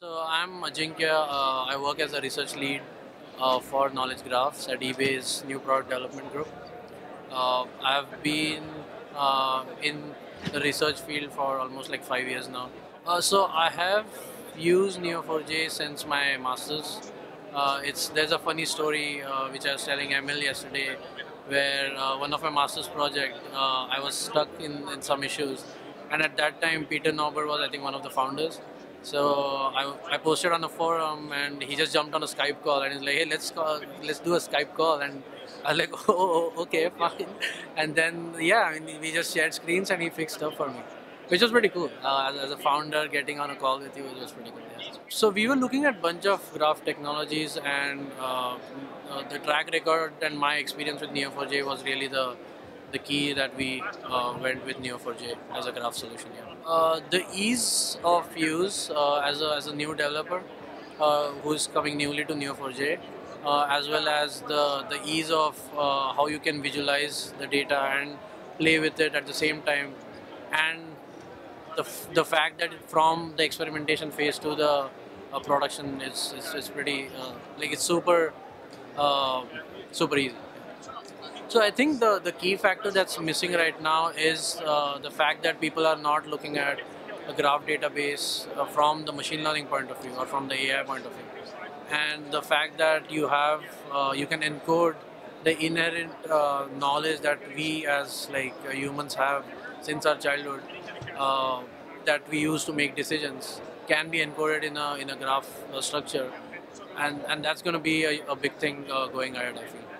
So I'm Ajinkya. I work as a research lead for knowledge graphs at eBay's new product development group. I've been in the research field for almost like 5 years now. So I have used Neo4j since my master's. There's a funny story which I was telling Emil yesterday, where one of my master's project, I was stuck in some issues, and at that time Peter Norvig was, I think, one of the founders. So I posted on a forum, and he just jumped on a Skype call, and he's like, "Hey, let's do a Skype call." And I was like, "Oh, okay, fine." And then we just shared screens, and he fixed up for me, which was pretty cool. As a founder, getting on a call with you was pretty cool. Yeah. So we were looking at a bunch of graph technologies, and the track record and my experience with Neo4j was really the key that we went with Neo4j as a graph solution. Yeah. The ease of use as a new developer who is coming newly to Neo4j, as well as the ease of how you can visualize the data and play with it at the same time, and the fact that from the experimentation phase to the production is pretty like it's super easy. So I think the key factor that's missing right now is the fact that people are not looking at a graph database from the machine learning point of view or from the AI point of view, and the fact that you have you can encode the inherent knowledge that we as humans have since our childhood that we use to make decisions can be encoded in a graph structure, and that's going to be a big thing going ahead, I feel.